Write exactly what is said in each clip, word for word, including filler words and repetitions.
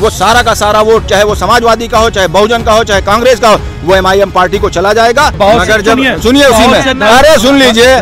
वो सारा का सारा वो चाहे वो समाजवादी का हो, चाहे बहुजन का हो, चाहे कांग्रेस का हो, वो एम आई एम पार्टी को चला जाएगा। मगर जब सुनिए उसी में, अरे सुन लीजिए,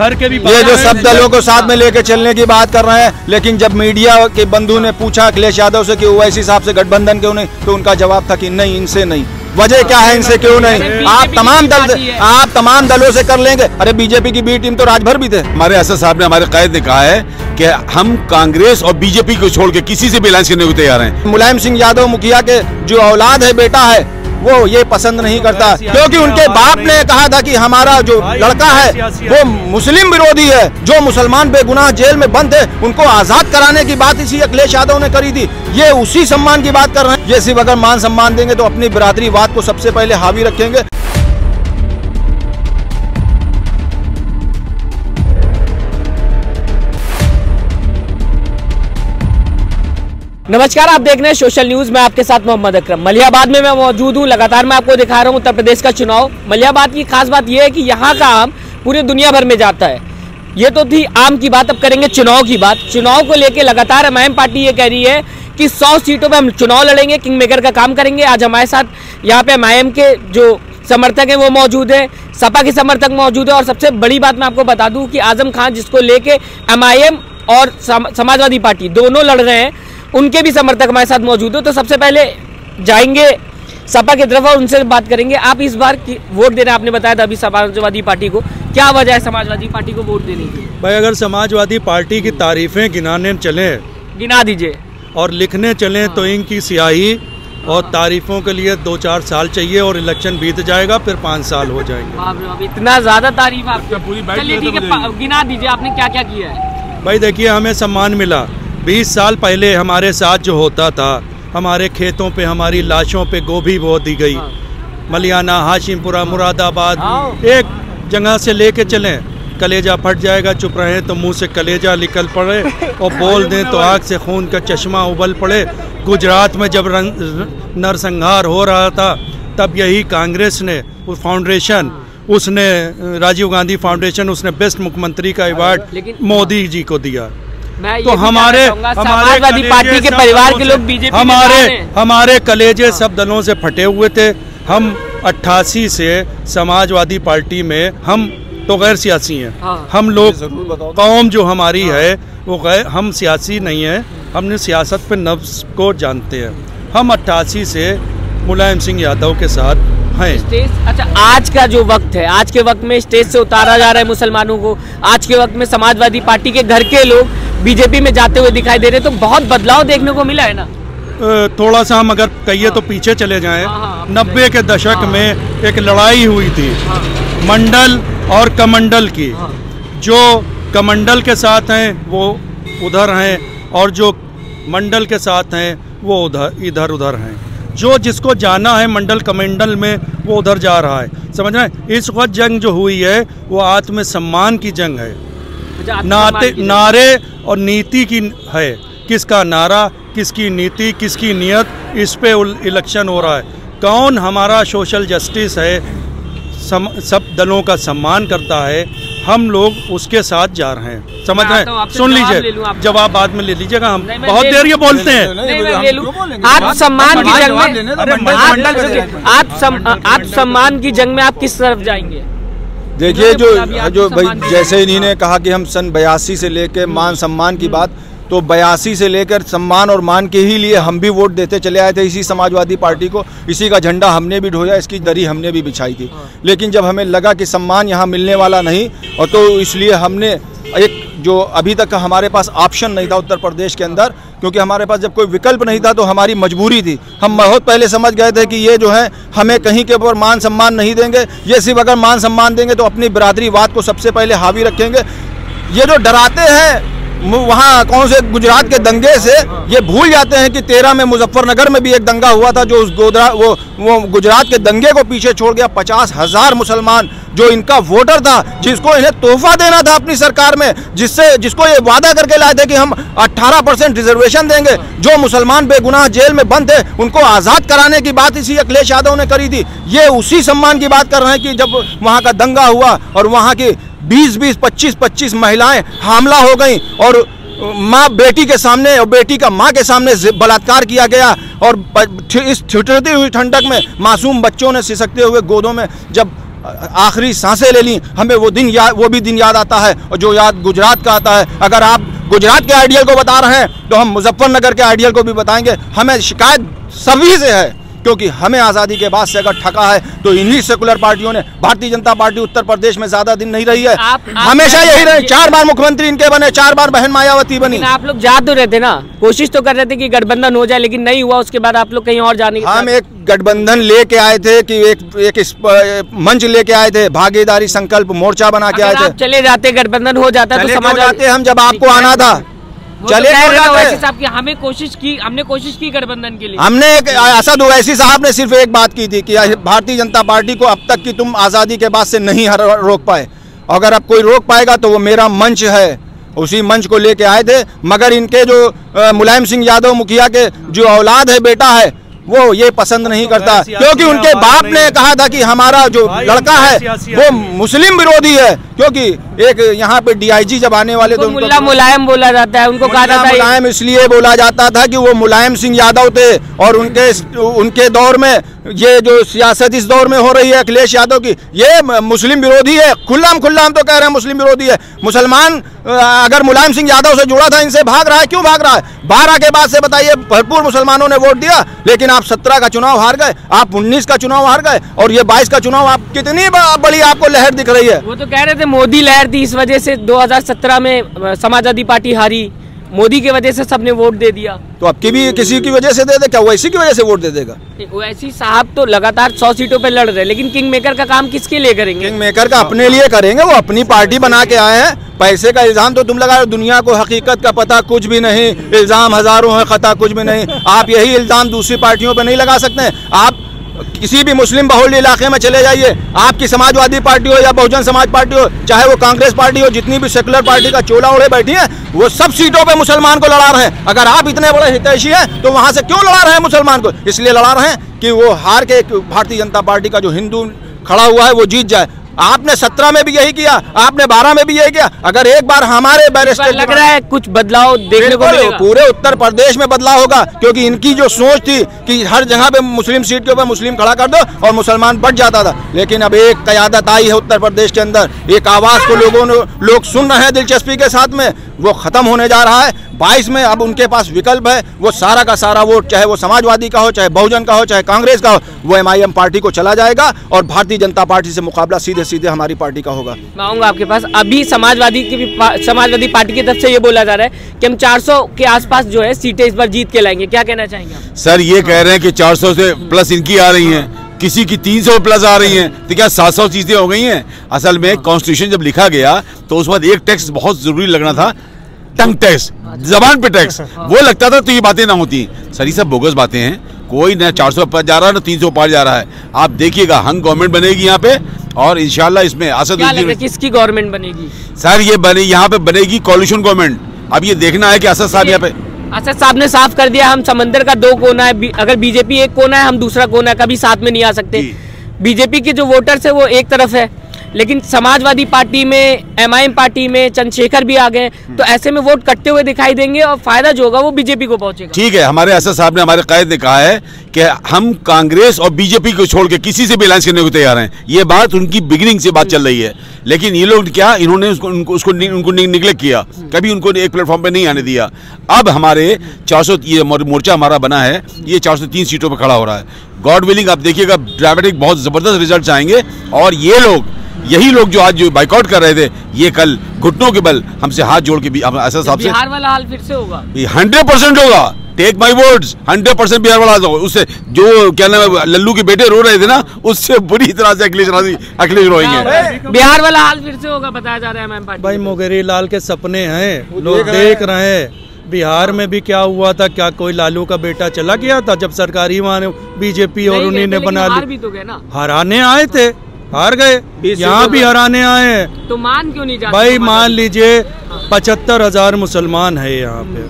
ये जो सब दलों को साथ में लेके चलने की बात कर रहे हैं, लेकिन जब मीडिया के बंधु ने पूछा अखिलेश यादव से कि ओवैसी साहब से गठबंधन क्यों नहीं, तो उनका जवाब था कि नहीं इनसे नहीं। वजह क्या है इनसे क्यों नहीं? आप तमाम दल आप तमाम दलों से कर लेंगे। अरे बीजेपी की बी टीम तो राजभर भी थे। हमारे एस एस साहब ने हमारे कैद ने कहा है कि हम कांग्रेस और बीजेपी को छोड़ के किसी से भी अलायंस करने को तैयार हैं। मुलायम सिंह यादव मुखिया के जो औलाद है, बेटा है, वो ये पसंद नहीं करता, क्योंकि उनके बाप ने कहा था कि हमारा जो लड़का है वो मुस्लिम विरोधी है, जो मुसलमान बेगुनाह जेल में बंद थे उनको आजाद कराने की बात इसी अखिलेश यादव ने करी थी। ये उसी सम्मान की बात कर रहे हैं। ये सिर्फ अगर मान सम्मान देंगे तो अपनी बिरादरीवाद को सबसे पहले हावी रखेंगे। नमस्कार, आप देख रहे हैं सोशल न्यूज में आपके साथ मोहम्मद अकरम। मलियाबाद में मैं मौजूद हूँ, लगातार मैं आपको दिखा रहा हूँ उत्तर प्रदेश का चुनाव। मलियाबाद की खास बात यह है कि यहाँ का आम पूरी दुनिया भर में जाता है। ये तो थी आम की बात, अब करेंगे चुनाव की बात। चुनाव को लेकर लगातार एम आई एम पार्टी ये कह रही है कि सौ सीटों पर हम चुनाव लड़ेंगे, किंग मेकर का काम करेंगे। आज हमारे साथ यहाँ पे एम आई एम के जो समर्थक हैं वो मौजूद है, सपा के समर्थक मौजूद है, और सबसे बड़ी बात मैं आपको बता दूँ कि आजम खान जिसको लेके एम आई एम और समाजवादी पार्टी दोनों लड़ रहे हैं, उनके भी समर्थक हमारे साथ मौजूद हो। तो सबसे पहले जाएंगे सपा की तरफ और उनसे बात करेंगे। आप इस बार की वोट देना, आपने बताया था अभी समाजवादी पार्टी को, क्या वजह है समाजवादी पार्टी को वोट देने की? भाई अगर समाजवादी पार्टी की तारीफें गिनाने चलें, गिना दीजिए, और लिखने चलें हाँ। तो इनकी स्याही और तारीफों के लिए दो चार साल चाहिए और इलेक्शन बीत जाएगा, फिर पाँच साल हो जाएंगे। इतना ज़्यादा तारीफ आपकी, गिना दीजिए आपने क्या क्या किया है। भाई देखिए, हमें सम्मान मिला। बीस साल पहले हमारे साथ जो होता था, हमारे खेतों पे हमारी लाशों पे गोभी बो दी गई। मलियाना, हाशिमपुरा, मुरादाबाद, एक जगह से लेके चलें, कलेजा फट जाएगा। चुप रहे तो मुंह से कलेजा निकल पड़े और बोल दें तो आग से खून का चश्मा उबल पड़े। गुजरात में जब रंग नरसंहार हो रहा था, तब यही कांग्रेस ने उस फाउंडेशन, उसने राजीव गांधी फाउंडेशन, उसने बेस्ट मुख्यमंत्री का अवार्ड मोदी जी को दिया। तो हमारे समाजवादी पार्टी के परिवार के लोग बीजेपी, हमारे हमारे कलेजे सब दलों से फटे हुए थे। हम अट्ठासी से समाजवादी पार्टी में, हम तो गैर सियासी हैं, हम लोग कौम जो हमारी है वो गैर, हम सियासी नहीं है, हमने सियासत पे नफ्स को जानते हैं। हम अट्ठासी से मुलायम सिंह यादव के साथ हैं। अच्छा, आज का जो वक्त है, आज के वक्त में स्टेज से उतारा जा रहा है मुसलमानों को, आज के वक्त में समाजवादी पार्टी के घर के लोग बीजेपी में जाते हुए दिखाई दे रहे, तो बहुत बदलाव देखने को मिला है ना। थोड़ा सा हम अगर कहिए तो पीछे चले जाएं, नब्बे के दशक में एक लड़ाई हुई थी मंडल और कमंडल की। जो कमंडल के साथ हैं वो उधर हैं और जो मंडल के साथ हैं वो उधर इधर उधर हैं। जो जिसको जाना है मंडल कमंडल में वो उधर जा रहा है, समझ रहे हैं। इस वक्त जंग जो हुई है वो आत्मसम्मान की जंग है, नाते नारे और नीति की है। किसका नारा, किसकी नीति, किसकी नीयत, इस पे इलेक्शन हो रहा है। कौन हमारा सोशल जस्टिस है, सम, सब दलों का सम्मान करता है, हम लोग उसके साथ जा रहे हैं, समझ रहे हैं। तो सुन लीजिए, जवाब बाद में ले लीजिएगा, हम बहुत देर ये बोलते हैं। आप सम्मान की जंग में, आप सम्मान की जंग में आप किस तरफ जाएंगे? देखिए, जो जो भाई जैसे इन्होंने कहा कि हम सन बयासी से लेकर मान सम्मान की बात, तो बयासी से लेकर सम्मान और मान के ही लिए हम भी वोट देते चले आए थे इसी समाजवादी पार्टी को। इसी का झंडा हमने भी ढोया, इसकी दरी हमने भी बिछाई थी। लेकिन जब हमें लगा कि सम्मान यहाँ मिलने वाला नहीं, और तो इसलिए हमने एक जो अभी तक हमारे पास ऑप्शन नहीं था उत्तर प्रदेश के अंदर, क्योंकि हमारे पास जब कोई विकल्प नहीं था तो हमारी मजबूरी थी। हम बहुत पहले समझ गए थे कि ये जो है हमें कहीं के ऊपर मान सम्मान नहीं देंगे, ये सिर्फ अगर मान सम्मान देंगे तो अपनी बिरादरीवाद को सबसे पहले हावी रखेंगे। ये जो डराते हैं वहाँ कौन से गुजरात के दंगे से, ये भूल जाते हैं कि तेरह में मुजफ्फरनगर में भी एक दंगा हुआ था, जो उस गोधरा वो वो गुजरात के दंगे को पीछे छोड़ गया। पचास हज़ार मुसलमान जो इनका वोटर था, जिसको इन्हें तोहफा देना था अपनी सरकार में, जिससे जिसको ये वादा करके लाए थे कि हम अठारह परसेंट रिजर्वेशन देंगे, जो मुसलमान बेगुनाह जेल में बंद थे उनको आज़ाद कराने की बात इसी अखिलेश यादव ने करी थी। ये उसी सम्मान की बात कर रहे हैं कि जब वहाँ का दंगा हुआ और वहाँ की बीस बीस पच्चीस पच्चीस महिलाएं हमला हो गईं और माँ बेटी के सामने और बेटी का माँ के सामने बलात्कार किया गया और इस ठिठुरती हुई ठंडक में मासूम बच्चों ने सिसकते हुए गोदों में जब आखिरी सांसें ले लीं, हमें वो दिन याद वो भी दिन याद आता है और जो याद गुजरात का आता है। अगर आप गुजरात के आइडियल को बता रहे हैं तो हम मुजफ्फरनगर के आइडियल को भी बताएंगे। हमें शिकायत सभी से है क्योंकि हमें आज़ादी के बाद से अगर ठगा है तो इन्हीं सेकुलर पार्टियों ने। भारतीय जनता पार्टी उत्तर प्रदेश में ज्यादा दिन नहीं रही है, आप, आप हमेशा यही रहे। चार बार मुख्यमंत्री इनके बने, चार बार बहन मायावती बनी। आप लोग जा तो रहे थे ना, कोशिश तो कर रहे थे कि गठबंधन हो जाए, लेकिन नहीं हुआ। उसके बाद आप लोग कहीं और जाने के, हम एक गठबंधन लेके आए थे कि एक एक मंच लेके आए थे, भागीदारी संकल्प मोर्चा बना के आए थे। चले जाते गठबंधन हो जाता तो समझ आते। हम जब आपको आना था चले साहब की हमें कोशिश की, हमने कोशिश की गठबंधन के लिए। हमने एक असद ओवैसी साहब ने सिर्फ एक बात की थी कि भारतीय जनता पार्टी को अब तक की तुम आज़ादी के बाद से नहीं रोक पाए, अगर अब कोई रोक पाएगा तो वो मेरा मंच है। उसी मंच को लेके आए थे, मगर इनके जो मुलायम सिंह यादव मुखिया के जो औलाद है, बेटा है, वो ये पसंद नहीं करता क्योंकि उनके बाप ने कहा था कि हमारा जो लड़का है वो मुस्लिम विरोधी है। क्योंकि एक यहाँ पे डीआईजी जब आने वाले तो मुल्ला मुलायम बोला जाता है उनको, कहा जाता है मुलायम इसलिए बोला जाता था कि वो मुलायम सिंह यादव थे और उनके उनके दौर में ये जो सियासत इस दौर में हो रही है अखिलेश यादव की, ये मुस्लिम विरोधी है। खुल्लाम खुल्लाम तो कह रहे हैं मुस्लिम विरोधी है। मुसलमान अगर मुलायम सिंह यादव से जुड़ा था, इनसे भाग रहा है, क्यों भाग रहा है? बारह के बाद से बताइए, भरपूर मुसलमानों ने वोट दिया, लेकिन आप सत्रह का चुनाव हार गए, आप उन्नीस का चुनाव हार गए और ये बाईस का चुनाव आप, कितनी बड़ी आपको लहर दिख रही है। वो तो कह रहे थे मोदी लहर थी, इस वजह से दो हज़ार सत्रह में समाजवादी पार्टी हारी, मोदी की वजह से सबने वोट दे दिया। तो आपकी भी किसी की वजह से दे दे क्या? ओवैसी की वजह से वोट दे देगा? ओवैसी साहब तो लगातार सौ सीटों पे लड़ रहे, लेकिन किंग मेकर का काम किसके लिए करेंगे? किंग मेकर का अपने लिए करेंगे, वो अपनी पार्टी बना के आए हैं। पैसे का इल्जाम तो तुम लगा रहे हो, दुनिया को हकीकत का पता कुछ भी नहीं, इल्जाम हजारों है, खता कुछ भी नहीं। आप यही इल्जाम दूसरी पार्टियों पर नहीं लगा सकते। आप किसी भी मुस्लिम बहुल इलाके में चले जाइए, आपकी समाजवादी पार्टी हो या बहुजन समाज पार्टी हो, चाहे वो कांग्रेस पार्टी हो, जितनी भी सेकुलर पार्टी का चोला ओढ़े बैठी है, वो सब सीटों पे मुसलमान को लड़ा रहे हैं। अगर आप इतने बड़े हितैषी हैं तो वहां से क्यों लड़ा रहे हैं मुसलमान को? इसलिए लड़ा रहे हैं कि वो हार के भारतीय जनता पार्टी का जो हिंदू खड़ा हुआ है वो जीत जाए। आपने सत्रह में भी यही किया, आपने बारह में भी यही किया। अगर एक बार हमारे बैरिस्टर लग रहा है कुछ बदलाव देखने को मिलेगा, पूरे उत्तर प्रदेश में बदलाव होगा, क्योंकि इनकी जो सोच थी कि हर जगह पे मुस्लिम सीट के ऊपर मुस्लिम खड़ा कर दो और मुसलमान बढ़ जाता था, लेकिन अब एक क़यादत आई है उत्तर प्रदेश के अंदर। एक आवाज़ को लोगों ने, लोग सुन रहे हैं दिलचस्पी के साथ में, वो खत्म होने जा रहा है। बाईस में अब उनके पास विकल्प है, वो सारा का सारा वोट, चाहे वो समाजवादी का हो, चाहे बहुजन का हो, चाहे कांग्रेस का हो, वो एम आई एम पार्टी को चला जाएगा और भारतीय जनता पार्टी से मुकाबला सीधे सीधे हमारी पार्टी का होगा। मैं आऊँगा आपके पास। अभी समाजवादी की भी पा, समाजवादी पार्टी की तरफ से ये बोला जा रहा है कि हम चार सौ के आसपास जो है सीटें इस बार जीत के लाएंगे, क्या कहना चाहेंगे? सर ये कह रहे हैं कि चार सौ से प्लस इनकी आ रही है, किसी की तीन सौ प्लस आ रही हैं, तो क्या सात सौ चीजें हो गई हैं? असल में कॉन्स्टिट्यूशन जब लिखा गया तो उस वक्त एक टैक्स बहुत जरूरी लगना था, टंग टैक्स, जबान पे टैक्स, वो लगता था तो ये बातें ना होती। सर ये सब बोगस बातें हैं, कोई ना चार सौ पार जा रहा है ना तीन सौ पार जा रहा है। आप देखिएगा हंग गवर्नमेंट बनेगी यहाँ पे और इंशाल्लाह इसमें असद किसकी गवर्नमेंट बनेगी? सर ये बने यहाँ पे बनेगी कॉल्यूशन गवर्नमेंट। अब ये देखना है कि असद साहब यहाँ पे, असद साहब ने साफ कर दिया हम समंदर का दो कोना है, अगर बीजेपी एक कोना है हम दूसरा कोना है, कभी साथ में नहीं आ सकते। बीजेपी के जो वोटर्स है वो एक तरफ है, लेकिन समाजवादी पार्टी में, एम आई एम पार्टी में चंद्रशेखर भी आ गए, तो ऐसे में वोट कटते हुए दिखाई देंगे और फायदा जो होगा वो बीजेपी को पहुंचेगा। ठीक है, हमारे असद साहब ने, हमारे कायद ने कहा है कि हम कांग्रेस और बीजेपी को छोड़ के किसी से भी अलायंस करने को तैयार हैं। ये बात उनकी बिगिनिंग से बात चल रही है, लेकिन ये लोग क्या, इन्होंने उसको उनको उसको नि, उनको निगलेक्ट किया, कभी उनको एक प्लेटफॉर्म पर नहीं आने दिया। अब हमारे चार सौ ये मोर्चा हमारा बना है, ये चार सौ तीन सीटों पर खड़ा हो रहा है। गॉड विलिंग आप देखिएगा ड्रामेटिक बहुत ज़बरदस्त रिजल्ट आएंगे और ये लोग, यही लोग जो आज जो बाइकआउट कर रहे थे, ये कल घुटनों के बल हमसे हाथ जोड़ के असद साहब से, बिहार वाला हाल फिर से होगा, हंड्रेड परसेंट होगा। Take my words, hundred percent Bihar वाला हाल होगा। उससे जो क्या नाम है, लल्लू के बेटे रो रहे थे ना, उससे बुरी तरह से अखिलेश अखिलेश रोएंगे। बिहार वाला हाल फिर से होगा बताया जा रहा है। भाई मोगेरी लाल के सपने हैं, लोग देख रहे हैं। बिहार में भी क्या हुआ था, क्या कोई लालू का बेटा चला गया था जब सरकारी वहाँ बीजेपी और उन्हीं ने बना ली? हराने आए थे, हार गए, यहाँ भी हराने आए हैं, तो मान क्यों नहीं जाते? भाई मान लीजिए पचहत्तर हजार मुसलमान है यहाँ पे,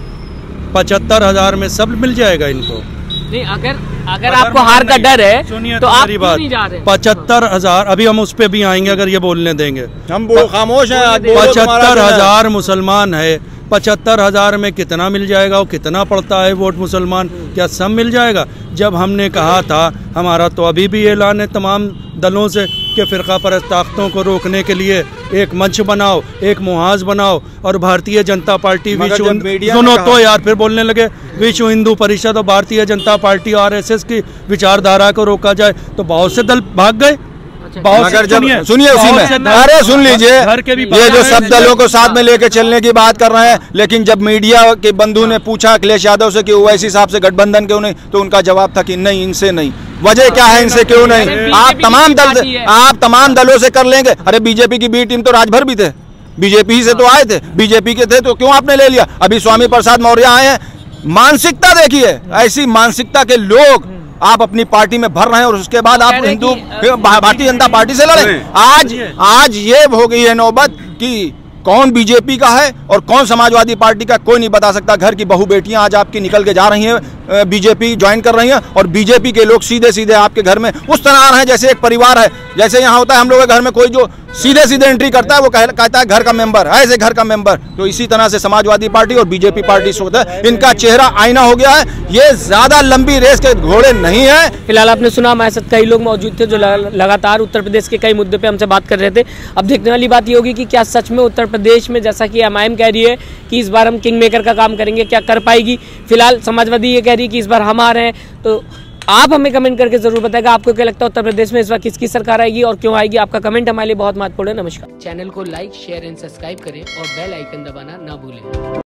पचहत्तर हजार में सब मिल जाएगा इनको। नहीं, अगर अगर आपको हार का डर है तो आप नहीं जा रहे। पचहत्तर हजार, अभी हम उस पर भी आएंगे अगर ये बोलने देंगे, हम खामोश हैं। पचहत्तर हजार मुसलमान है, पचहत्तर हज़ार में कितना मिल जाएगा और कितना पड़ता है वोट मुसलमान, क्या सब मिल जाएगा? जब हमने कहा था, हमारा तो अभी भी ऐलान है तमाम दलों से कि फ़िरका परस्त ताकतों को रोकने के लिए एक मंच बनाओ, एक मुहाज बनाओ। और भारतीय जनता पार्टी विश्व दोनों तो यार फिर बोलने लगे विश्व हिंदू परिषद और भारतीय जनता पार्टी आरएसएस की विचारधारा को रोका जाए, तो बहुत से दल भाग गए। मगर जब सुनिए उसी में, अरे सुन लीजिए, ये जो सब दलों को साथ में लेकर चलने की बात कर रहे हैं, लेकिन जब मीडिया के बंधु ने पूछा अखिलेश यादव से कि ओवैसी साहब से गठबंधन क्यों नहीं, तो उनका जवाब था कि नहीं, इनसे नहीं, वजह क्या है इनसे क्यों नहीं, आप तमाम दल आप तमाम दलों से कर लेंगे। अरे बीजेपी की बी टीम तो राजभर भी थे, बीजेपी से तो आए थे, बीजेपी के थे, तो क्यों आपने ले लिया? अभी स्वामी प्रसाद मौर्य आए हैं। मानसिकता देखिए, ऐसी मानसिकता के लोग आप अपनी पार्टी में भर रहे हैं और उसके बाद आप हिंदू भारतीय जनता पार्टी से लड़े। आज आज ये हो गई है नौबत कि कौन बीजेपी का है और कौन समाजवादी पार्टी का, कोई नहीं बता सकता। घर की बहू बेटियां आज आपकी निकल के जा रही हैं, बीजेपी ज्वाइन कर रही हैं, और बीजेपी के लोग सीधे सीधे आपके घर में उस तरह आ रहे हैं जैसे एक परिवार है। जैसे यहाँ होता है हम लोग के घर में कोई जो सीधे सीधे एंट्री करता है वो कह, कहता है घर का मेंबर, ऐसे घर का मेंबर। तो इसी तरह से समाजवादी पार्टी और बीजेपी पार्टी सोचता है, इनका चेहरा आईना हो गया है, ये ज्यादा लंबी रेस के घोड़े नहीं है। फिलहाल आपने सुना, हमारे साथ कई लोग मौजूद थे जो लगातार उत्तर प्रदेश के कई मुद्दे पे हमसे बात कर रहे थे। अब देखने वाली बात ये होगी कि क्या सच में उत्तर प्रदेश में, जैसा कि एआईएमआईएम कह रही है कि इस बार हम किंग मेकर का काम करेंगे, क्या कर पाएगी? फिलहाल समाजवादी ये कह रही है कि इस बार हम आ रहे हैं। तो आप हमें कमेंट करके जरूर बताएगा आपको क्या लगता है उत्तर प्रदेश में इस बार किसकी सरकार आएगी और क्यों आएगी। आपका कमेंट हमारे लिए बहुत महत्वपूर्ण है। नमस्कार। चैनल को लाइक, शेयर एंड सब्सक्राइब करें और बेल आइकन दबाना ना भूलें।